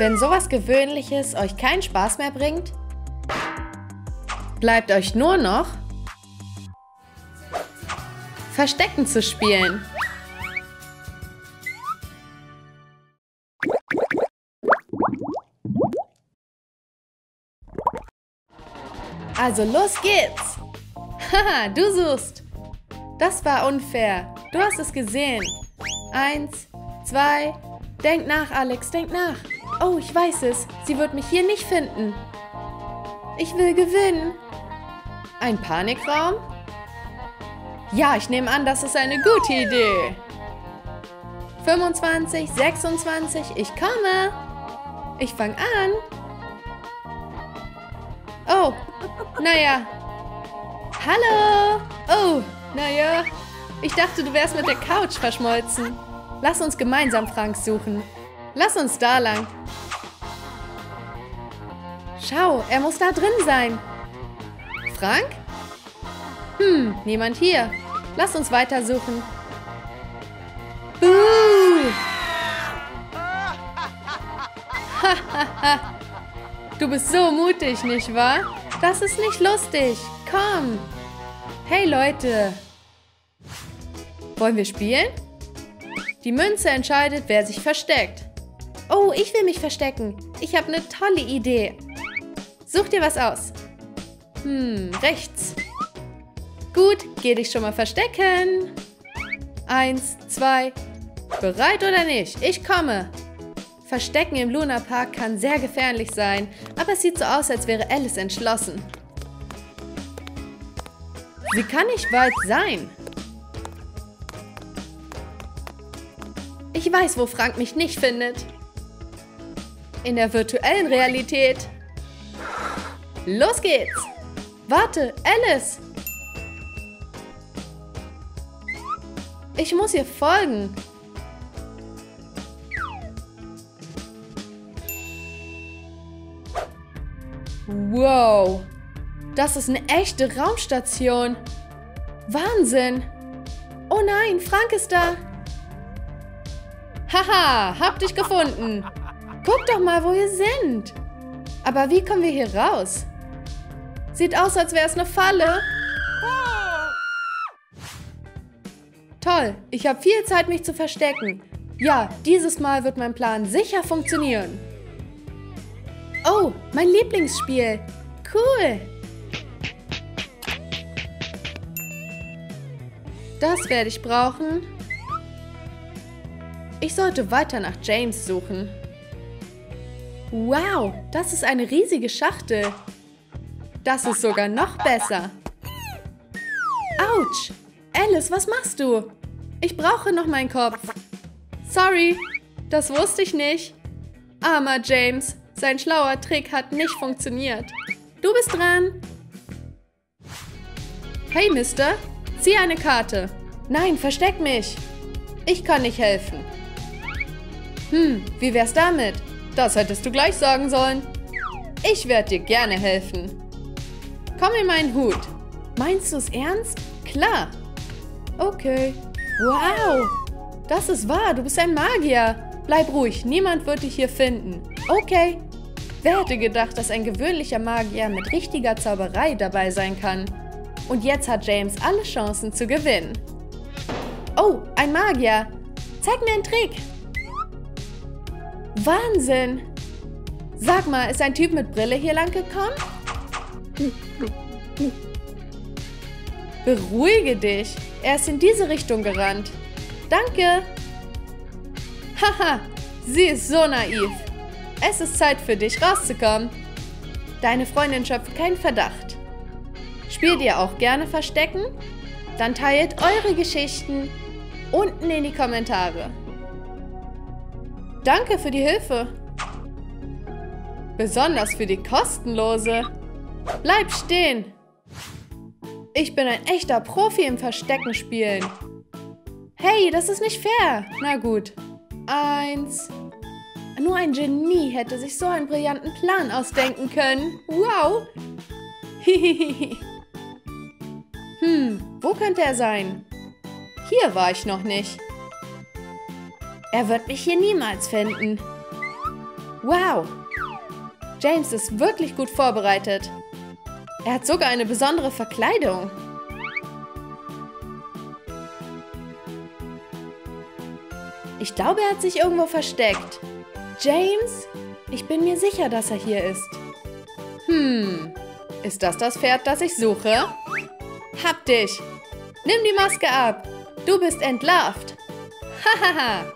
Wenn sowas Gewöhnliches euch keinen Spaß mehr bringt, bleibt euch nur noch Verstecken zu spielen. Also los geht's! Haha, du suchst! Das war unfair. Du hast es gesehen. 1, 2... Denk nach, Alex, denk nach. Oh, ich weiß es. Sie wird mich hier nicht finden. Ich will gewinnen. Ein Panikraum? Ja, ich nehme an, das ist eine gute Idee. 25, 26, ich komme. Ich fange an. Oh, naja. Hallo. Oh, naja. Ich dachte, du wärst mit der Couch verschmolzen. Lass uns gemeinsam Franks suchen. Lass uns da lang. Schau, er muss da drin sein. Frank? Niemand hier. Lass uns weiter suchen. Du bist so mutig, nicht wahr? Das ist nicht lustig. Komm. Hey, Leute. Wollen wir spielen? Die Münze entscheidet, wer sich versteckt. Oh, ich will mich verstecken. Ich habe eine tolle Idee. Such dir was aus. Rechts. Gut, geh dich schon mal verstecken. 1, 2. Bereit oder nicht? Ich komme. Verstecken im Luna Park kann sehr gefährlich sein, aber es sieht so aus, als wäre Alice entschlossen. Sie kann nicht weit sein. Ich weiß, wo Frank mich nicht findet. In der virtuellen Realität. Los geht's! Warte, Alice! Ich muss ihr folgen. Wow! Das ist eine echte Raumstation. Wahnsinn! Oh nein, Frank ist da! Haha, hab dich gefunden. Guck doch mal, wo wir sind. Aber wie kommen wir hier raus? Sieht aus, als wäre es eine Falle. Toll, ich habe viel Zeit, mich zu verstecken. Ja, dieses Mal wird mein Plan sicher funktionieren. Oh, mein Lieblingsspiel. Cool. Das werde ich brauchen. Ich sollte weiter nach James suchen. Wow, das ist eine riesige Schachtel. Das ist sogar noch besser. Autsch! Alice, was machst du? Ich brauche noch meinen Kopf. Sorry, das wusste ich nicht. Armer James, sein schlauer Trick hat nicht funktioniert. Du bist dran. Hey, Mister, zieh eine Karte. Nein, versteck mich. Ich kann nicht helfen. Wie wär's damit? Das hättest du gleich sagen sollen. Ich werde dir gerne helfen. Komm in meinen Hut. Meinst du es ernst? Klar. Okay. Wow. Das ist wahr. Du bist ein Magier. Bleib ruhig. Niemand wird dich hier finden. Okay. Wer hätte gedacht, dass ein gewöhnlicher Magier mit richtiger Zauberei dabei sein kann? Und jetzt hat James alle Chancen zu gewinnen. Oh, ein Magier. Zeig mir einen Trick. Wahnsinn! Sag mal, ist ein Typ mit Brille hier lang gekommen? Beruhige dich! Er ist in diese Richtung gerannt. Danke! Haha, sie ist so naiv. Es ist Zeit für dich, rauszukommen. Deine Freundin schöpft keinen Verdacht. Spielt ihr auch gerne Verstecken? Dann teilt eure Geschichten unten in die Kommentare. Danke für die Hilfe. Besonders für die kostenlose. Bleib stehen. Ich bin ein echter Profi im Versteckenspielen. Hey, das ist nicht fair. Na gut. 1. Nur ein Genie hätte sich so einen brillanten Plan ausdenken können. Wow. Hihihi. Wo könnte er sein? Hier war ich noch nicht. Er wird mich hier niemals finden. Wow! James ist wirklich gut vorbereitet. Er hat sogar eine besondere Verkleidung. Ich glaube, er hat sich irgendwo versteckt. James? Ich bin mir sicher, dass er hier ist. Ist das das Pferd, das ich suche? Hab dich! Nimm die Maske ab! Du bist entlarvt! Hahaha!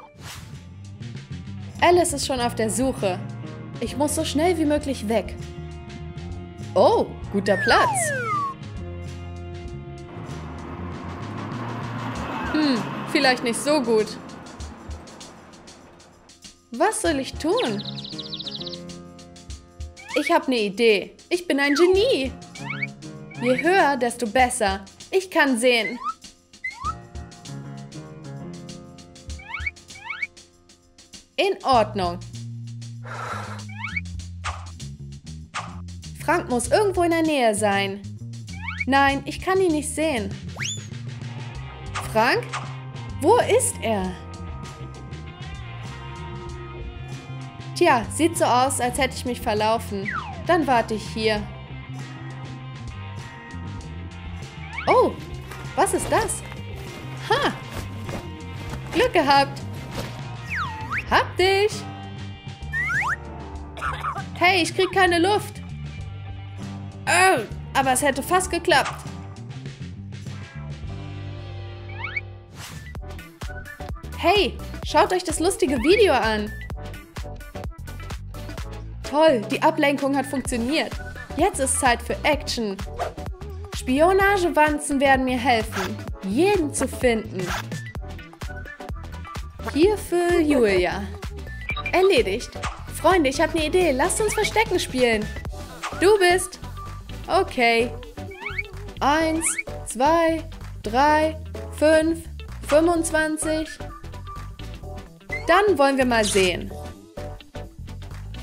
Alice ist schon auf der Suche. Ich muss so schnell wie möglich weg. Oh, guter Platz. Vielleicht nicht so gut. Was soll ich tun? Ich habe eine Idee. Ich bin ein Genie. Je höher, desto besser. Ich kann sehen. In Ordnung. Frank muss irgendwo in der Nähe sein. Nein, ich kann ihn nicht sehen. Frank? Wo ist er? Tja, sieht so aus, als hätte ich mich verlaufen. Dann warte ich hier. Oh, was ist das? Ha! Glück gehabt! Hab dich! Hey, ich krieg keine Luft! Oh, aber es hätte fast geklappt. Hey, schaut euch das lustige Video an. Toll, die Ablenkung hat funktioniert. Jetzt ist Zeit für Action. Spionagewanzen werden mir helfen, jeden zu finden. Hier für Julia. Erledigt. Freunde, ich habe eine Idee. Lasst uns Verstecken spielen. Du bist... Okay. 1, 2, 3, 5, 25. Dann wollen wir mal sehen.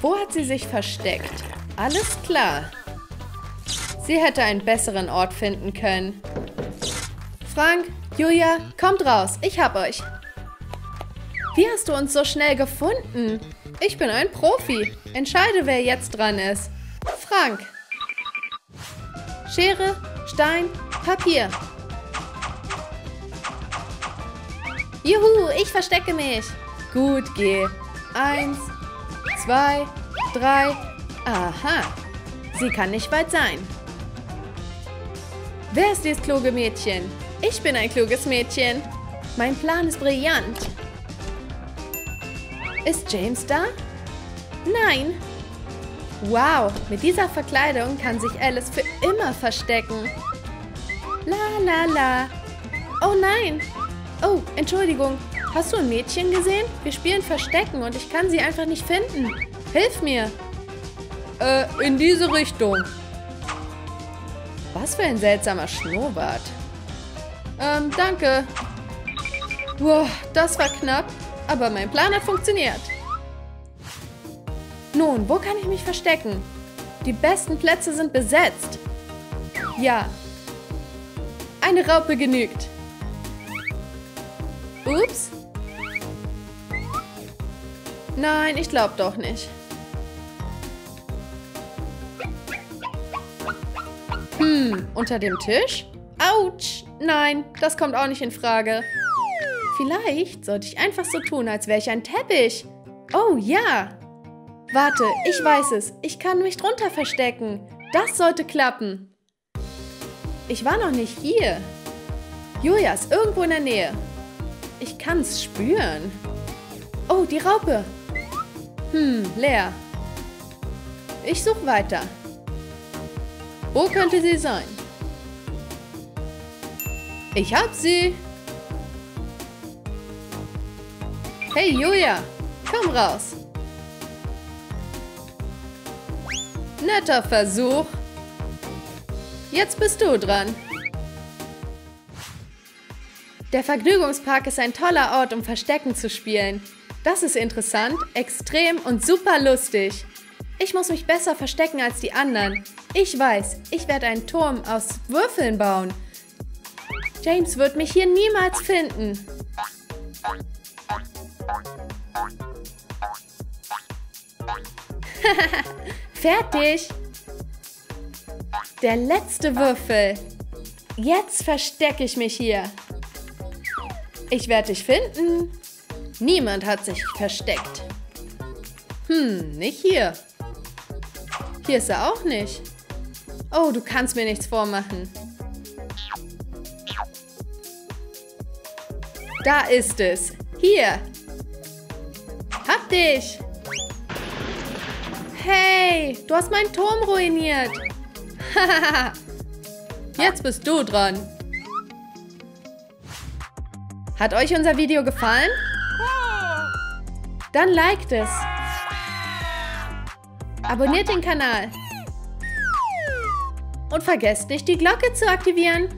Wo hat sie sich versteckt? Alles klar. Sie hätte einen besseren Ort finden können. Frank, Julia, kommt raus. Ich hab euch. Wie hast du uns so schnell gefunden? Ich bin ein Profi. Entscheide, wer jetzt dran ist. Frank. Schere, Stein, Papier. Juhu, ich verstecke mich. Gut, geh. 1, 2, 3. Aha, sie kann nicht weit sein. Wer ist dieses kluge Mädchen? Ich bin ein kluges Mädchen. Mein Plan ist brillant. Ist James da? Nein. Wow, mit dieser Verkleidung kann sich Alice für immer verstecken. La la la. Oh nein. Oh, Entschuldigung. Hast du ein Mädchen gesehen? Wir spielen Verstecken und ich kann sie einfach nicht finden. Hilf mir. In diese Richtung. Was für ein seltsamer Schnurrbart. Danke. Wow, das war knapp, aber mein Plan hat funktioniert. Nun, wo kann ich mich verstecken? Die besten Plätze sind besetzt. Ja. Eine Raupe genügt. Ups. Nein, ich glaube doch nicht. Unter dem Tisch? Autsch. Nein, das kommt auch nicht in Frage. Vielleicht sollte ich einfach so tun, als wäre ich ein Teppich. Oh ja. Warte, ich weiß es. Ich kann mich drunter verstecken. Das sollte klappen. Ich war noch nicht hier. Julia ist irgendwo in der Nähe. Ich kann's spüren. Oh, die Raupe. Leer. Ich suche weiter. Wo könnte sie sein? Ich hab sie. Hey, Julia. Komm raus. Netter Versuch. Jetzt bist du dran. Der Vergnügungspark ist ein toller Ort, um Verstecken zu spielen. Das ist interessant, extrem und super lustig. Ich muss mich besser verstecken als die anderen. Ich weiß, ich werde einen Turm aus Würfeln bauen. James wird mich hier niemals finden. Fertig! Der letzte Würfel. Jetzt verstecke ich mich hier. Ich werde dich finden. Niemand hat sich versteckt. Nicht hier. Hier ist er auch nicht. Oh, du kannst mir nichts vormachen. Da ist es. Hier. Hab dich. Hey, du hast meinen Turm ruiniert. Hahaha. Jetzt bist du dran. Hat euch unser Video gefallen? Dann liked es. Abonniert den Kanal. Und vergesst nicht, die Glocke zu aktivieren.